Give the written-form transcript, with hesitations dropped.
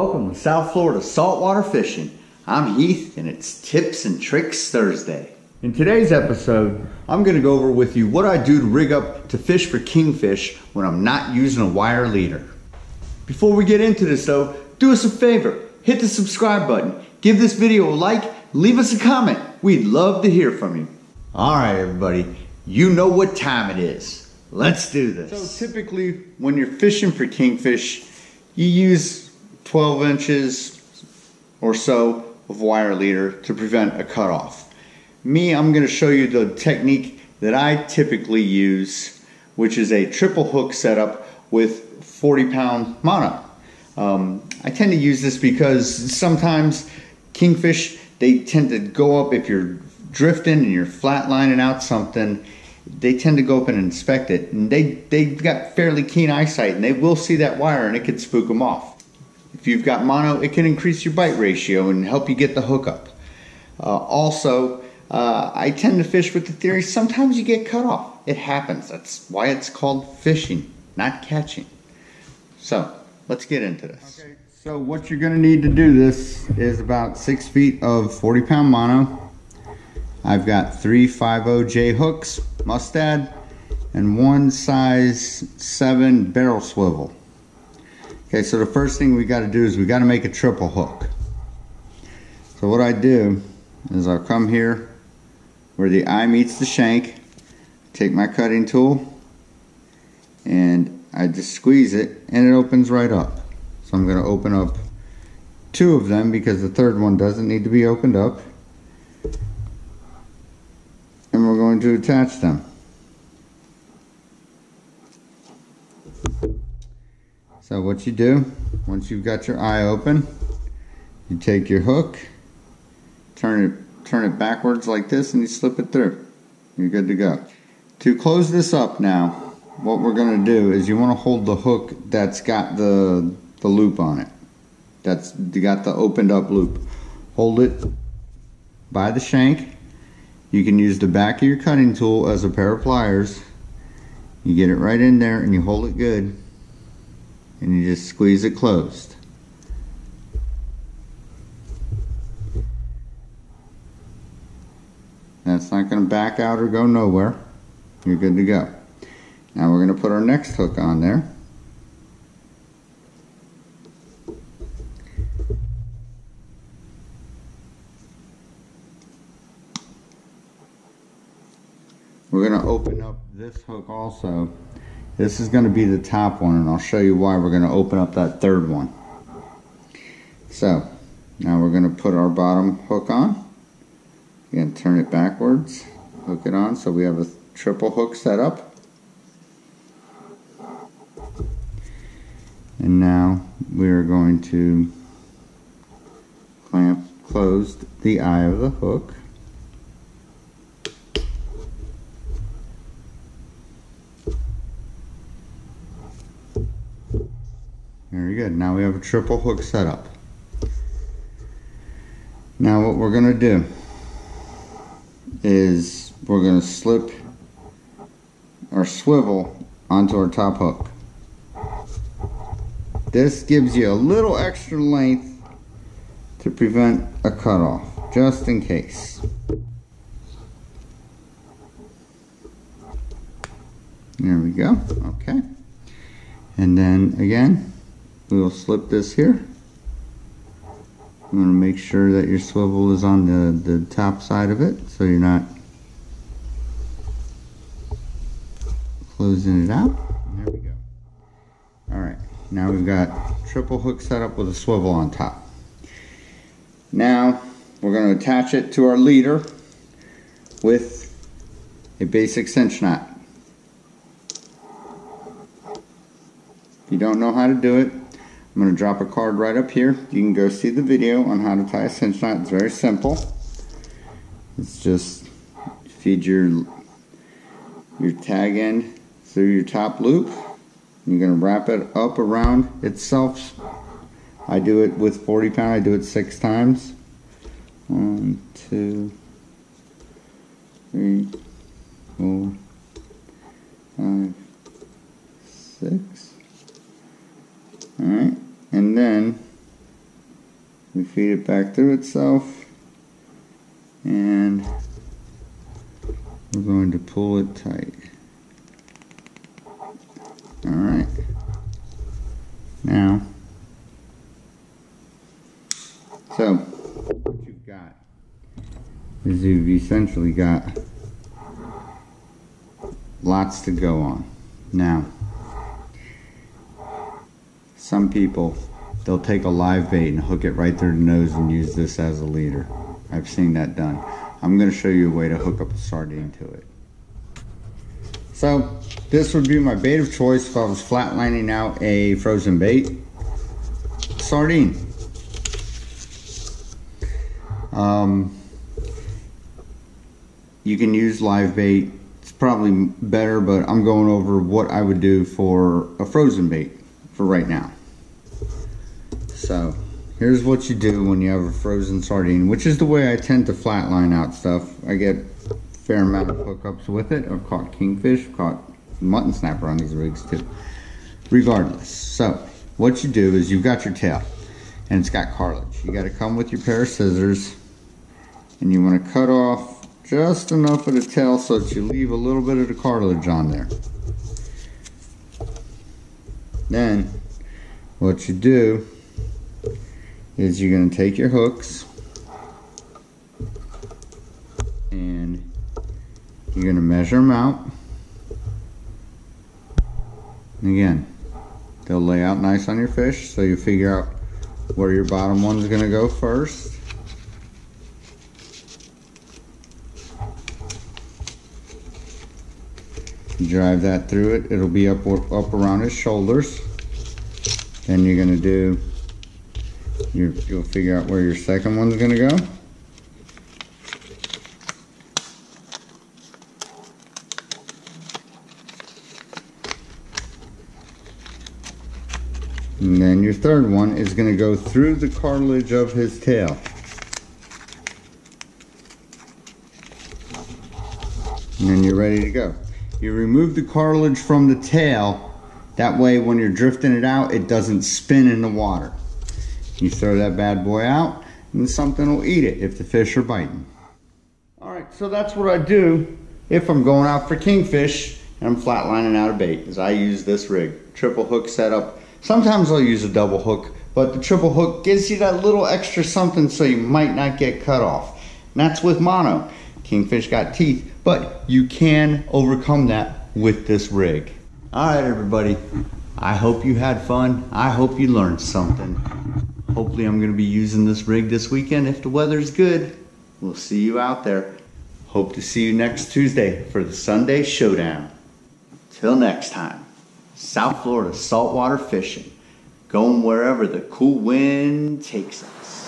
Welcome to South Florida Saltwater Fishing. I'm Heath and it's Tips and Tricks Thursday. In today's episode, I'm going to go over with you what I do to rig up to fish for kingfish when I'm not using a wire leader. Before we get into this though, do us a favor, hit the subscribe button, give this video a like, leave us a comment. We'd love to hear from you. Alright everybody, you know what time it is. Let's do this. So typically when you're fishing for kingfish, you use 12 inches or so of wire leader to prevent a cutoff. Me, I'm going to show you the technique that I typically use, which is a triple hook setup with 40-pound mono. I tend to use this because sometimes kingfish, they tend to go up if you're drifting and you're flatlining out something. They tend to go up and inspect it, and they've got fairly keen eyesight, and they will see that wire and it could spook them off. If you've got mono, it can increase your bite ratio and help you get the hookup. Also, I tend to fish with the theory sometimes you get cut off. It happens. That's why it's called fishing, not catching. So let's get into this. Okay, so what you're going to need to do this is about 6 feet of 40-pound mono. I've got 3 5/0J hooks, Mustad, and one size 7 barrel swivel. Okay, so the first thing we got to do is we got to make a triple hook. So what I do is I'll come here where the eye meets the shank, take my cutting tool, and I just squeeze it and it opens right up. So I'm going to open up 2 of them because the third one doesn't need to be opened up. And we're going to attach them. So what you do, once you've got your eye open, you take your hook, turn it backwards like this, and you slip it through. You're good to go. To close this up now, what we're going to do is you want to hold the hook that's got the loop on it. That's got the opened up loop. Hold it by the shank. You can use the back of your cutting tool as a pair of pliers. You get it right in there and you hold it good and you just squeeze it closed. That's not going to back out or go nowhere. You're good to go. Now we're going to put our next hook on there. We're going to open up this hook also. This is going to be the top one, and I'll show you why we're going to open up that third one. So, now we're going to put our bottom hook on. Again, turn it backwards, hook it on, so we have a triple hook set up. And now we're going to clamp closed the eye of the hook. Very good. Now we have a triple hook setup. Now what we're going to do is we're going to slip our swivel onto our top hook. This gives you a little extra length to prevent a cutoff, just in case. There we go. Okay. And then again, we will slip this here. You want to make sure that your swivel is on the top side of it so you're not closing it out. There we go. Alright, now we've got triple hook set up with a swivel on top. Now we're going to attach it to our leader with a basic cinch knot. If you don't know how to do it, I'm going to drop a card right up here. You can go see the video on how to tie a cinch knot. It's very simple. It's just feed your tag end through your top loop. You're going to wrap it up around itself. I do it with 40-pound. I do it 6 times. 1, 2, 3, 4, 5, 6. Alright, and then We feed it back through itself, and we're going to pull it tight. Alright, now, so what you've got is you've essentially got lots to go on. Now, some people, they'll take a live bait and hook it right through the nose and use this as a leader. I've seen that done. I'm going to show you a way to hook up a sardine to it. So this would be my bait of choice if I was flatlining out a frozen bait. Sardine. You can use live bait. It's probably better, but I'm going over what I would do for a frozen bait for right now. So here's what you do when you have a frozen sardine, which is the way I tend to flatline out stuff. I get a fair amount of hookups with it. I've caught kingfish, caught mutton snapper on these rigs too. Regardless, so what you do is you've got your tail and it's got cartilage. You got to come with your pair of scissors and you want to cut off just enough of the tail so that you leave a little bit of the cartilage on there. Then what you do is you're going to take your hooks and you're going to measure them out. And again, they'll lay out nice on your fish, so you figure out where your bottom one's going to go first. You drive that through it, it'll be up around his shoulders. Then you're going to do you'll figure out where your second one's going to go. And then your third one is going to go through the cartilage of his tail. And then you're ready to go. You remove the cartilage from the tail. That way when you're drifting it out, it doesn't spin in the water. You throw that bad boy out and something will eat it if the fish are biting. Alright, so that's what I do if I'm going out for kingfish and I'm flatlining out a bait, is I use this rig. Triple hook setup. Sometimes I'll use a double hook, but the triple hook gives you that little extra something so you might not get cut off. And that's with mono. Kingfish got teeth, but you can overcome that with this rig. Alright everybody, I hope you had fun. I hope you learned something. Hopefully I'm going to be using this rig this weekend if the weather's good. We'll see you out there. Hope to see you next Tuesday for the Sunday Showdown. Till next time, South Florida Saltwater Fishing. Going wherever the cool wind takes us.